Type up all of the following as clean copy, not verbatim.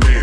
They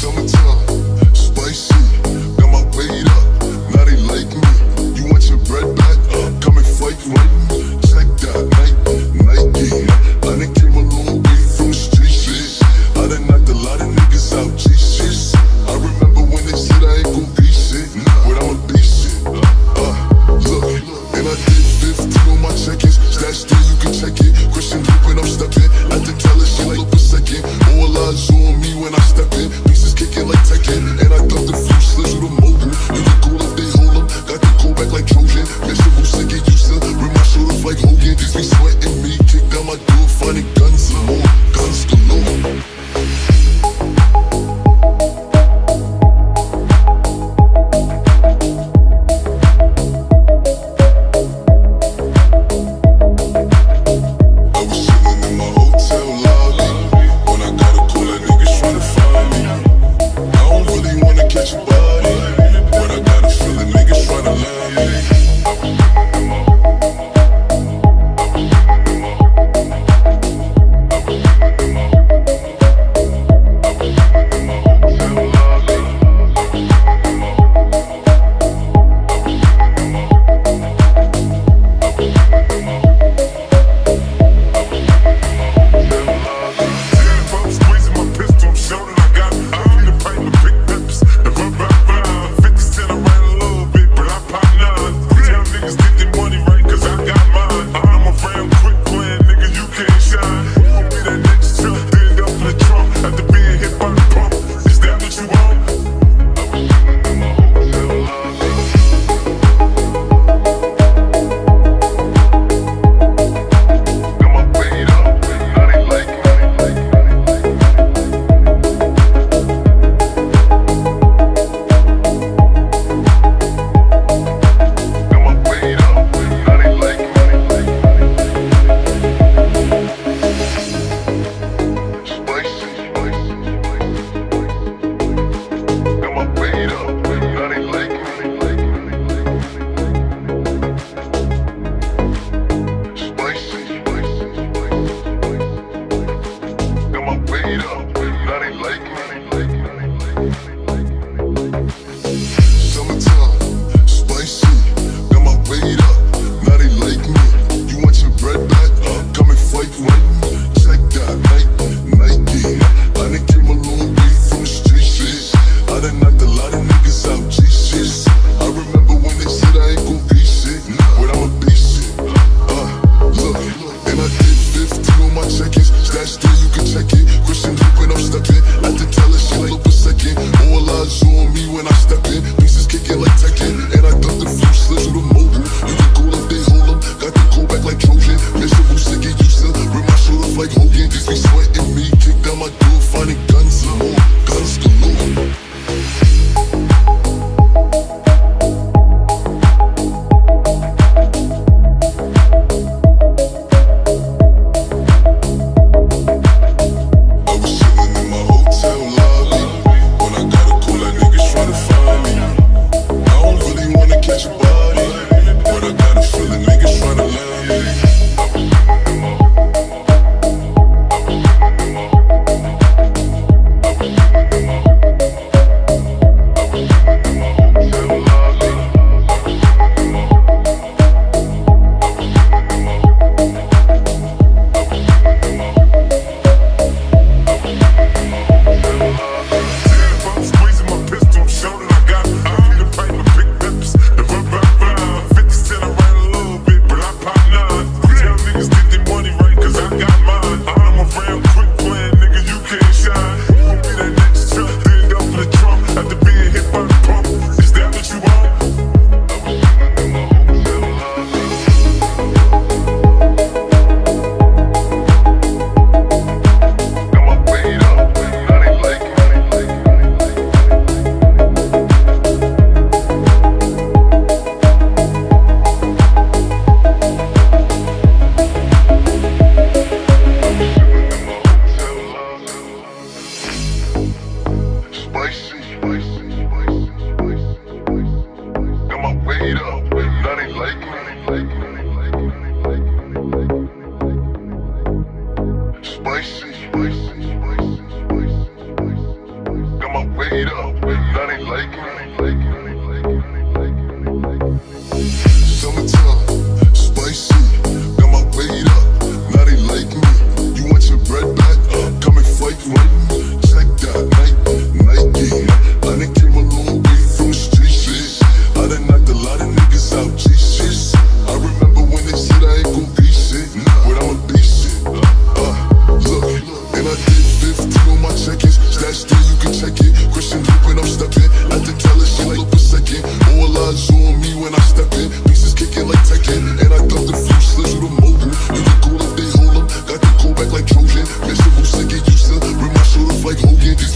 Summertime. zoom me when I step in. Pieces kicking like Tekken, and I dumped the few slips with a motor. You look cool if they hold 'em, got the cold back like Trojan. Miserable sick and used to rip my shirt off like Hogan. These be sweating me, kick down my door, finding guns and more guns galore.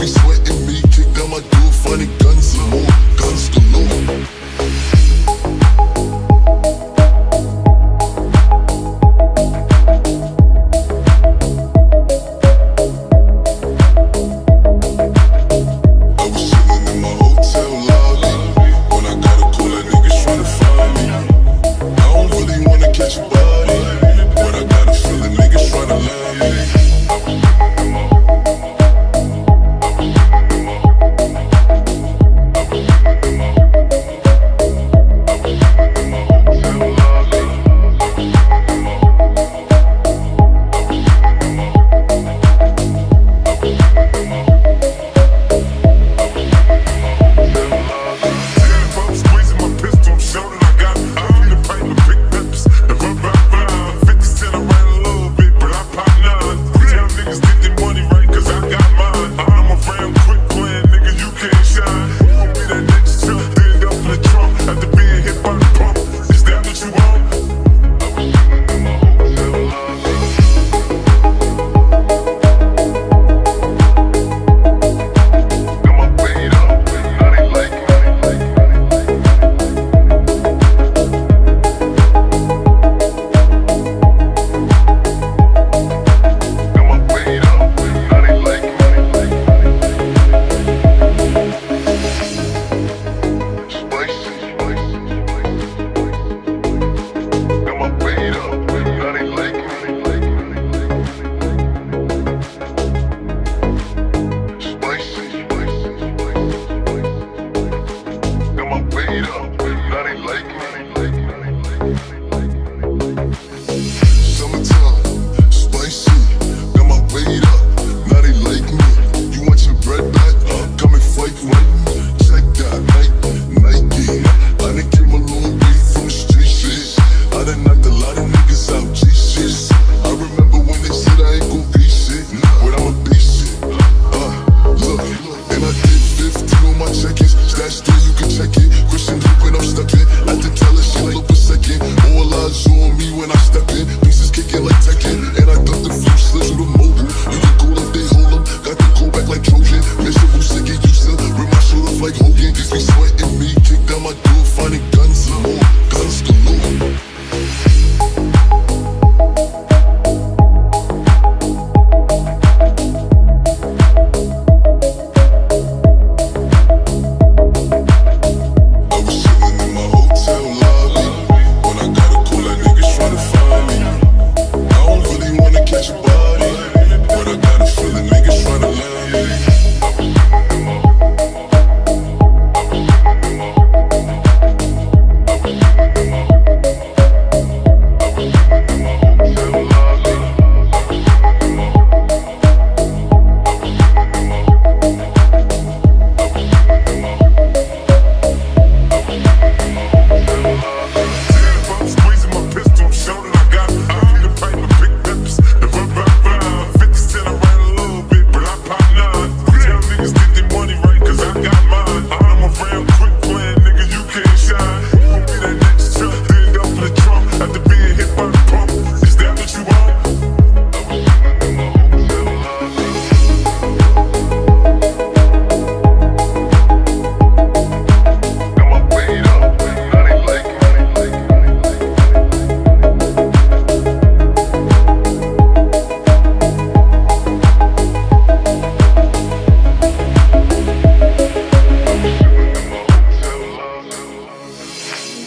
be sweating me, kick down my door, funny guns and more guns galore.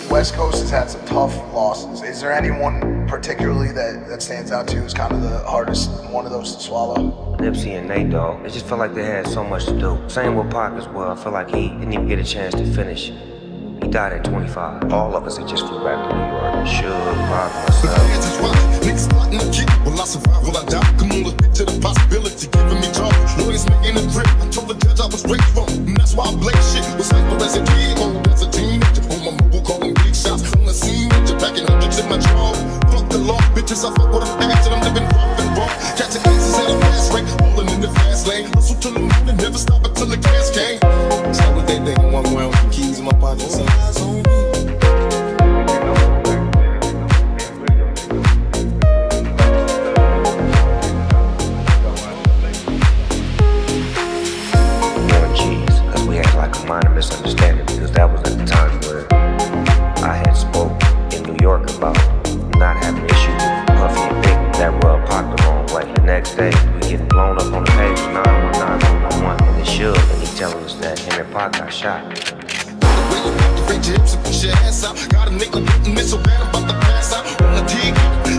West Coast has had some tough losses. Is there anyone particularly that stands out to you as kind of the hardest one of those to swallow? Nipsey and Nate Dogg. It just felt like they had so much to do. Same with Pac as well. I feel like he didn't even get a chance to finish. He died at 25. All of us that just flew back to New York. Sure, Pac, myself. The fans is wild. Niggas plotting to get. Will I survive? Will I die? Come on, let's get to the possibility. Giving me charge. Lawyers making a grip. I told the judge I was straight wrong. And that's why I blame shit. Was hyper as a kid. Old as a teenager. On my mobile calling big shots. On the scene. You're packing hundreds in my jaw. Fuck the law, bitches. I fuck with an ass. And I'm living rough and raw. Catching aces at a fast rate. Rolling in the fast lane. Hustle till the moon and never stop until the cash came. So what they thinking? One round with keys in my pocket. 2Pac got shot. Got a nickel missile bad, I'm about to pass out on the dig,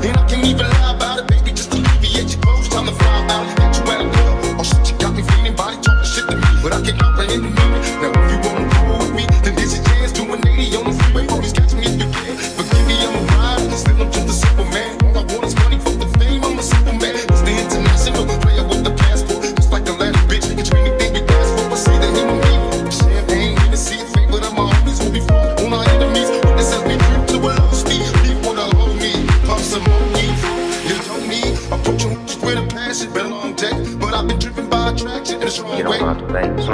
and I can't even lie about it, baby. Just alleviate your clothes, time to fly out. Hit you at a club, oh shit, you got me feeling. Body talking shit to me, but I can't comprehend the meaning. Now if you wanna roll with me, then there's a chance to an 80 on the freeway. Always catch me if you can. Forgive me, I'm a ride, and still I'm just a simple man. All I want is money for the fame, I'm a simple man. It's the international player with the passport, just like the last bitch. It's anything you ask for, I see the human being. Champagne, and see a favor that my homies will be for. You don't have to think. So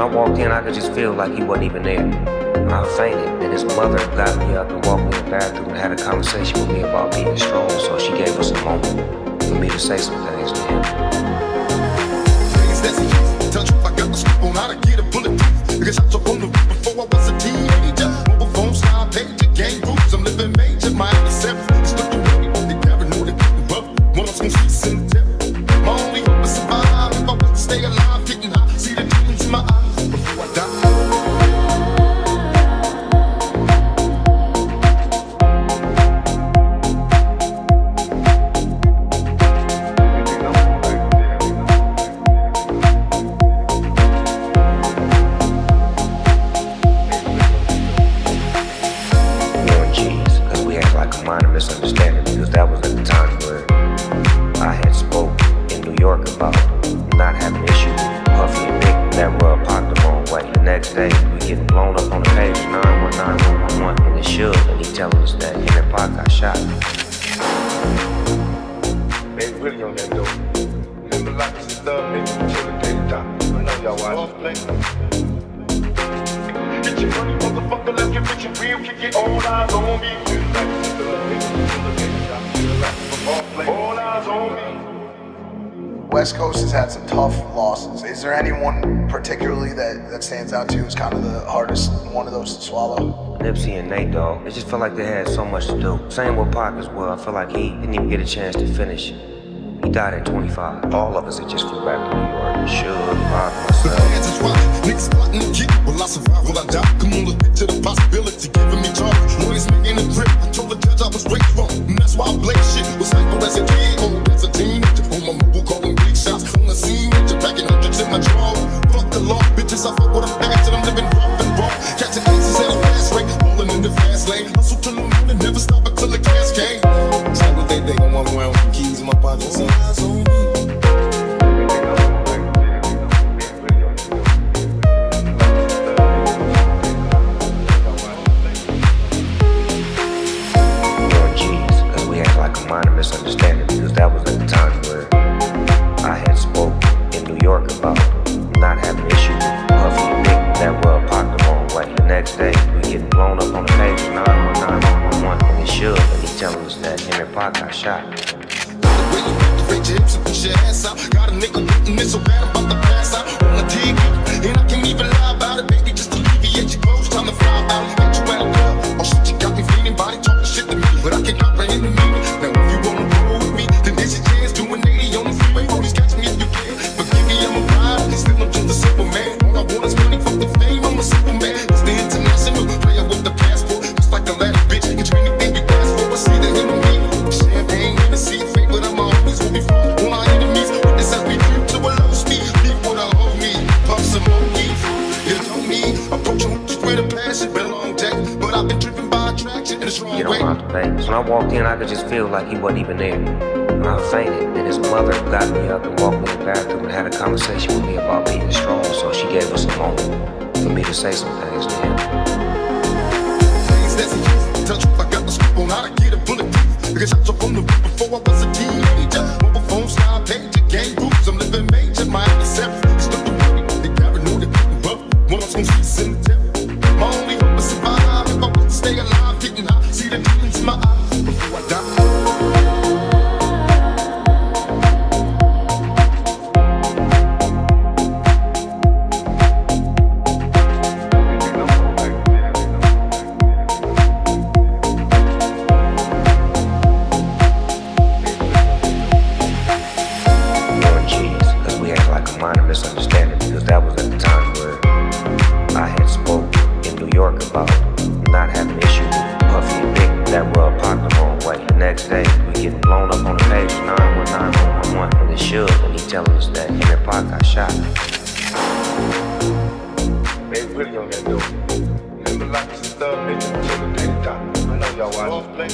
when I walked in, I could just feel like he wasn't even there. And I fainted, and his mother got me up and walked me in the bathroom and had a conversation with me about being strong. So she gave us a moment for me to say some things to him. Things that's easy, tell you I got the scoop on how to get a bullet proof. Because I took on the roof before I was a teenager. Mobile phone style, paid to gang groups. I'm living major, my other seven. Stuck the way on the avenue, they couldn't buff. One of them streets in the devil. My only hope is survive if I was to stay alive, getting high. Misunderstanding, because that was at the time where I had spoke in New York about not having issues with Puffy and Nick. That rub popped the wrong way. The next day we get blown up on the page 919-111 and it should, and he telling us that him and Pac got shot. They really on that dope. Remember life is a thug, baby, until the day you die. I know y'all watch it. Get your money, motherfucker, let's get rich and real. Kick your old eyes on me. West Coast has had some tough losses. Is there anyone particularly that stands out to you as kind of the hardest one of those to swallow? Nipsey and Nate Dogg. It just felt like they had so much to do. Same with Pac as well. I feel like he didn't even get a chance to finish. He died at 25. All of us had just flew back to New York. Suge, Pac, myself. The hands is wild. Nick's plotting the kick. Will I survive? Will I die? Come on, look to the possibility. Giving me charge. Lawyers making a trip. I told the judge I was right wrong. And that's why I blame shit. Was hyper as a kid. Oh, as a teenager. On my mobile calling big shots. On the scene. You're packing hundreds in my draw. Fuck the law, bitches. I fuck with a fact. And I'm living rough and raw. Catching aces at a fast rate. Rolling in the fast lane. Hustle till the morning. Never stop until the cash came. They gon' walk around with the keys in my pocket. Because we had like a minor misunderstanding, because that was at the time where I had spoke in New York about not having issues with Puffy and Nick. That rub popped the wrong way. The next day we get blown up on the page 919-111 and it should, and he telling us that him and Pac got shot. Push your ass out, got a nickel missile bad, I'm about to pass out on the dig, and I can't even lie about it, baby. Just alleviate your clothes, time to fly out. Hit you at a club, oh shit, you got me feeling. Body talking shit to me, but I can't comprehend the meaning. Now if you wanna roll with me, then there's your chance to an 80 on the freeway. Always catch me if you can. Forgive me, I'm a ride, and still I'm just a simple man. All I want is money for the fame, I'm a simple man. It's the international player with the passport, just like the last bitch. It's anything you ask for, I see the human being. Champagne, and a sea fake, but I'm always with me. You don't have to think. So when I walked in, I could just feel like he wasn't even there. And I fainted, and his mother got me up and walked me in the bathroom and had a conversation with me about being strong. So she gave us a moment for me to say some things to him. Things that's easy, tell you I got the scoop on how to get a bullet proof. Because I took on the roof before I was a teenager. Mobile phone style, paid to gang groups. I'm living major, my other seven. Stuck the money, they got it, no, they couldn't buff. One of them streets in the devil. My only hope is survive if I want to stay alive, getting high. See the demons in my eyes before I die. shot. They really on that door. Never like this stuff, nigga, till the penny drop. I know y'all watching.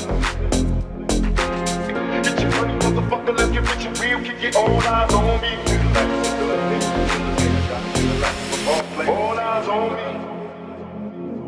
Get your money, motherfucker, let's get rich and real. Can get all eyes on me. Feel like it's a good nigga. Feel like it's a ball play. All eyes on me.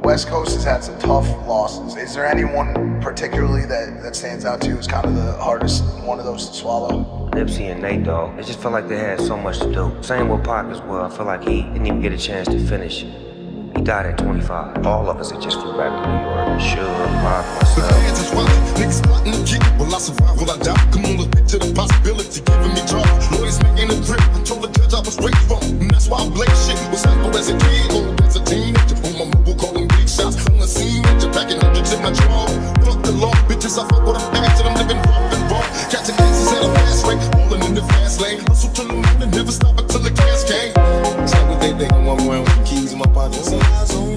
West Coast has had some tough losses. Is there anyone particularly that stands out to you as kind of the hardest one of those to swallow? Nipsey and Nate, dog. It just felt like they had so much to do. Same with Pac as well. I feel like he didn't even get a chance to finish. He died at 25. All of us had just flew back to New York. Sure, Pac, myself. The fans is wild. Niggas plotting to get. Will I survive? Will I die? Come on, let's get to the possibility. Giving me job. Lawyers making a threat. I told the judge I was straight wrong. And that's why I blame shit. Was humble as a kid, old as a teenager. On my mobile, calling big shots. On the scene, major packing hundreds in my drawer. Fuck the law, bitches. I fuck what I'm after. I'm living rough and raw. Catching asses at a fast rate. Rolling in the fast lane. Hustle till the moon and never stop until the cash came. It's like what they think I'm wearing with the keys in my pocket. Eyes on me.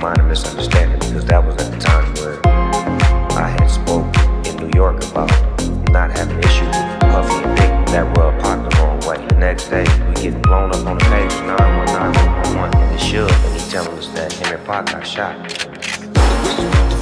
Minor misunderstanding, because that was at the time where I had spoke in New York about not having issues with Puffy and Big that rubbed Pac the wrong way. The next day we getting blown up on the page 91911 and it should, and he telling us that him and Pac got shot.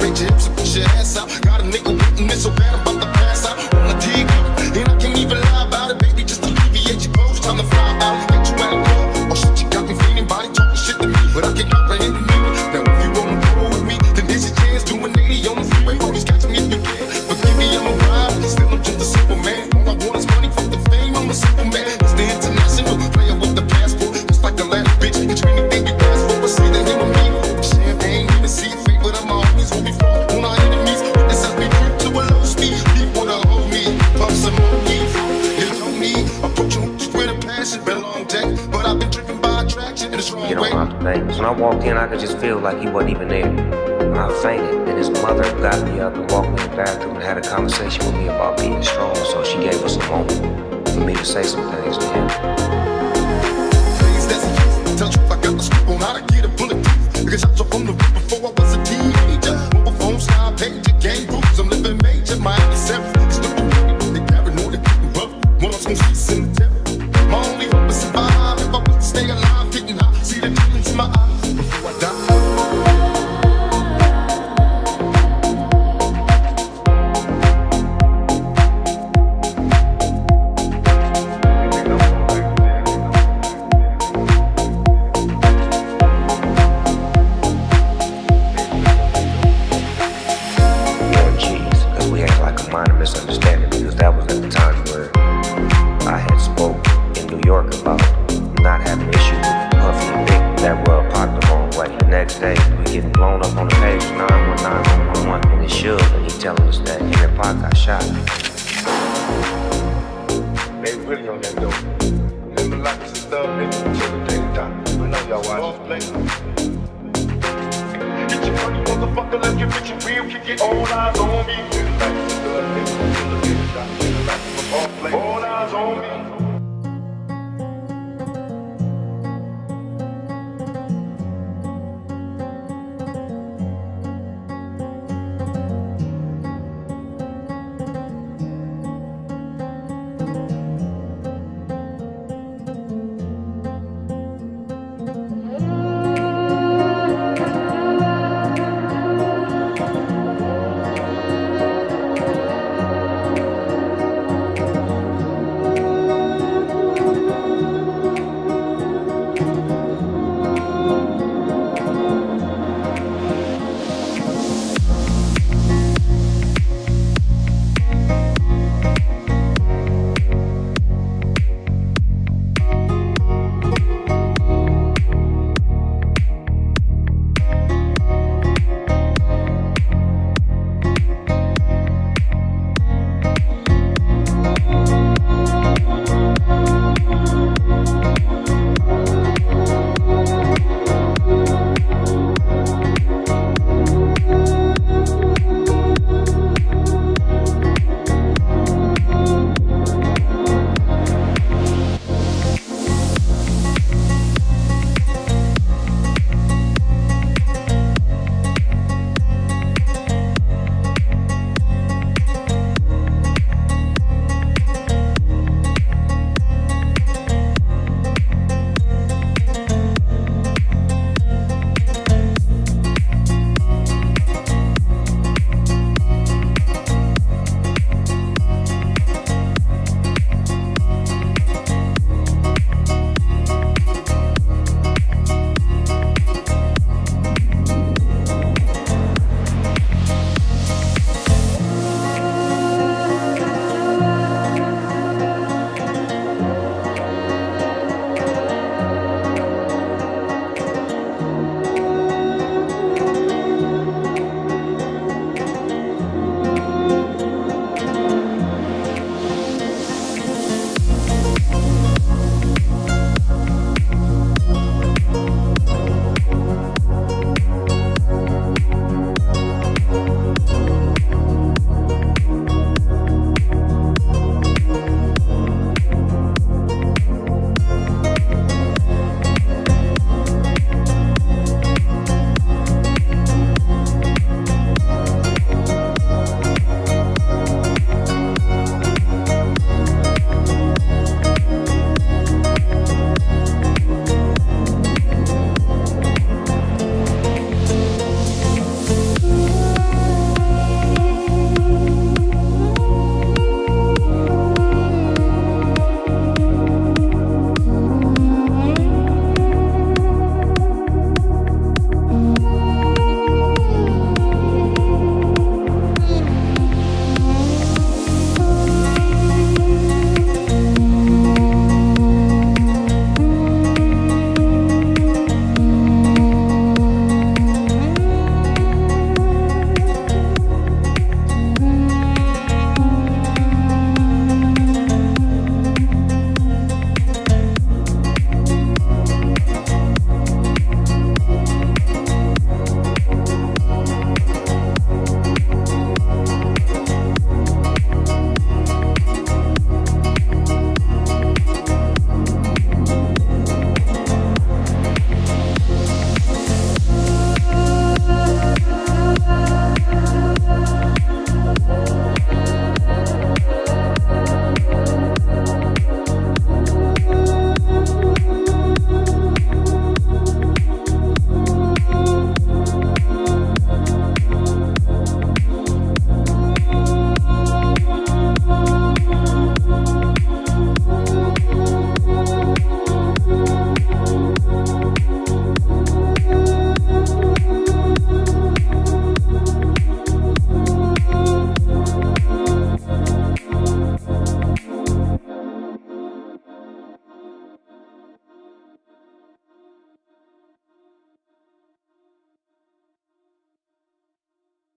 Reach your hips and push your ass out. Got a nigga waiting this so bad I'm about to pass out. On the dig up, and I can't even lie about it, baby. Just alleviate your clothes, time to fly out. Get you out of love. Oh shit, you got me feeling body talking shit to me, but I can't comprehend the meaning. Now if you wanna go with me, then there's your chance. Doing 80 on the freeway, always catch me if you can. But give me on my ride, still I'm just a simple man. All I want is money from the fame, I'm a simple man. It's the international player with the passport, just like the last bitch. It's anything you ask for, but see the him or me. Champagne, you can see fake, but I'm always will be far on our enemies. This has been dripped to a low speed. People wanna hold me, pop some more weed. You don't need approaching with a passion, been a long day, but I've been driven by attraction in a strong way. When I walked in, I could just feel like he wasn't even there. And I fainted, and his mother got me up and walked me in the bathroom and had a conversation with me about being strong, so she gave us a moment for me to say some things to him. Things that's useful, tell truth, I got the scoop on how to get a bullet proof. Because I jumped on the roof before I was a teenager. Mobile phone, style, page, game groups, I'm living major. My self is the one that carried no that couldn't rough. One of those streets in the devil. My only hope is survive if I was to stay alive, getting high. See the demons in my eyes. Misunderstanding, because that was at the time where I had spoke in New York about not having issues with Puffy and Big that rubbed Pac the wrong way. The next day we getting blown up on the page 91911 and it should, and he telling us that him and Pac got shot. They really on that door. Never like this stuff, nigga, till the penny drop. I know y'all watching. Get your money, motherfucker, let's get rich and real. Can get all eyes on me. All eyes on me.